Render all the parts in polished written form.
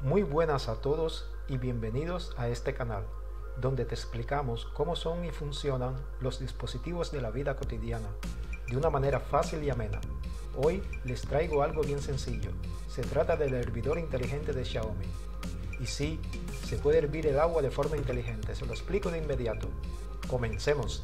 Muy buenas a todos y bienvenidos a este canal, donde te explicamos cómo son y funcionan los dispositivos de la vida cotidiana, de una manera fácil y amena. Hoy les traigo algo bien sencillo, se trata del hervidor inteligente de Xiaomi. Y sí, se puede hervir el agua de forma inteligente, se lo explico de inmediato. ¡Comencemos!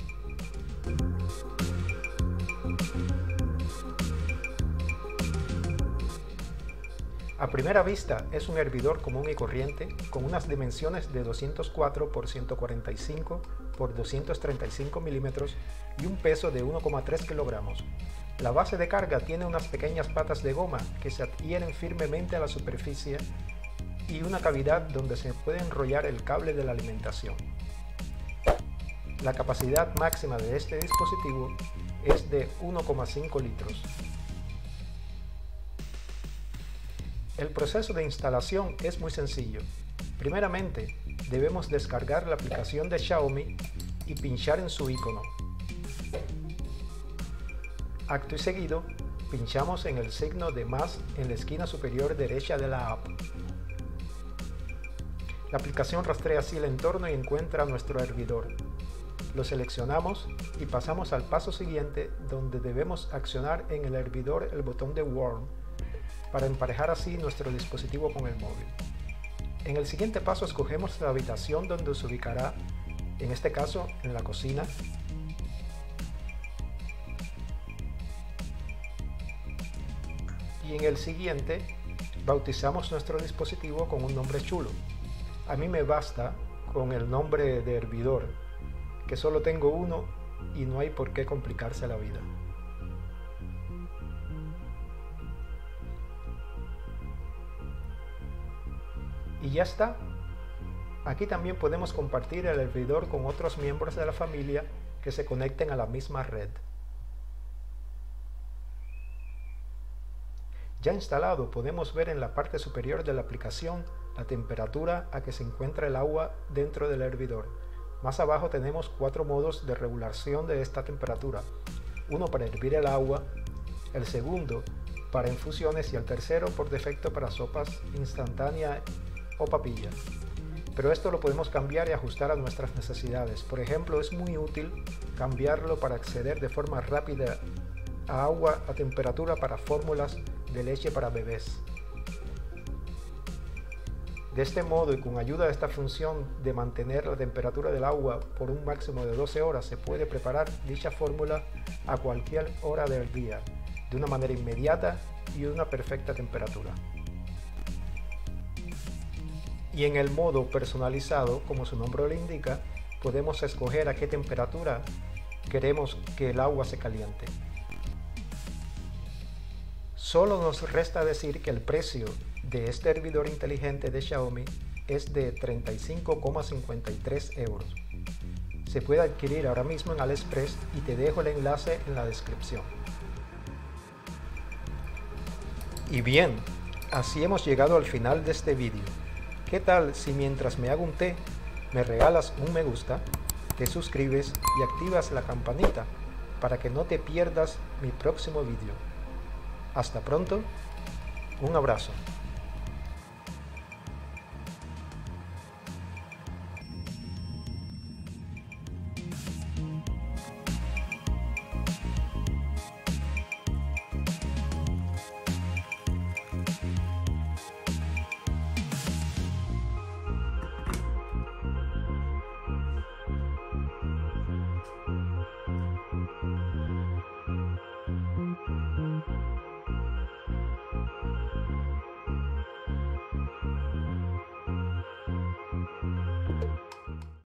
A primera vista es un hervidor común y corriente con unas dimensiones de 204 x 145 x 235 milímetros y un peso de 1,3 kilogramos. La base de carga tiene unas pequeñas patas de goma que se adhieren firmemente a la superficie y una cavidad donde se puede enrollar el cable de la alimentación. La capacidad máxima de este dispositivo es de 1,5 litros. El proceso de instalación es muy sencillo. Primeramente, debemos descargar la aplicación de Xiaomi y pinchar en su icono. Acto y seguido, pinchamos en el signo de más en la esquina superior derecha de la app. La aplicación rastrea así el entorno y encuentra nuestro hervidor. Lo seleccionamos y pasamos al paso siguiente, donde debemos accionar en el hervidor el botón de Warm, para emparejar así nuestro dispositivo con el móvil. En el siguiente paso escogemos la habitación donde se ubicará, en este caso en la cocina. Y en el siguiente bautizamos nuestro dispositivo con un nombre chulo. A mí me basta con el nombre de hervidor, que solo tengo uno y no hay por qué complicarse la vida. Y ya está. Aquí también podemos compartir el hervidor con otros miembros de la familia que se conecten a la misma red. Ya instalado, podemos ver en la parte superior de la aplicación la temperatura a que se encuentra el agua dentro del hervidor. Más abajo tenemos cuatro modos de regulación de esta temperatura. Uno para hervir el agua, el segundo para infusiones y el tercero por defecto para sopas instantáneas o papillas, pero esto lo podemos cambiar y ajustar a nuestras necesidades. Por ejemplo, es muy útil cambiarlo para acceder de forma rápida a agua a temperatura para fórmulas de leche para bebés. De este modo y con ayuda de esta función de mantener la temperatura del agua por un máximo de 12 horas, se puede preparar dicha fórmula a cualquier hora del día, de una manera inmediata y una perfecta temperatura. Y en el modo personalizado, como su nombre lo indica, podemos escoger a qué temperatura queremos que el agua se caliente. Solo nos resta decir que el precio de este hervidor inteligente de Xiaomi es de 35,53 euros. Se puede adquirir ahora mismo en AliExpress y te dejo el enlace en la descripción. Y bien, así hemos llegado al final de este vídeo. ¿Qué tal si mientras me hago un té, me regalas un me gusta, te suscribes y activas la campanita para que no te pierdas mi próximo vídeo? Hasta pronto, un abrazo.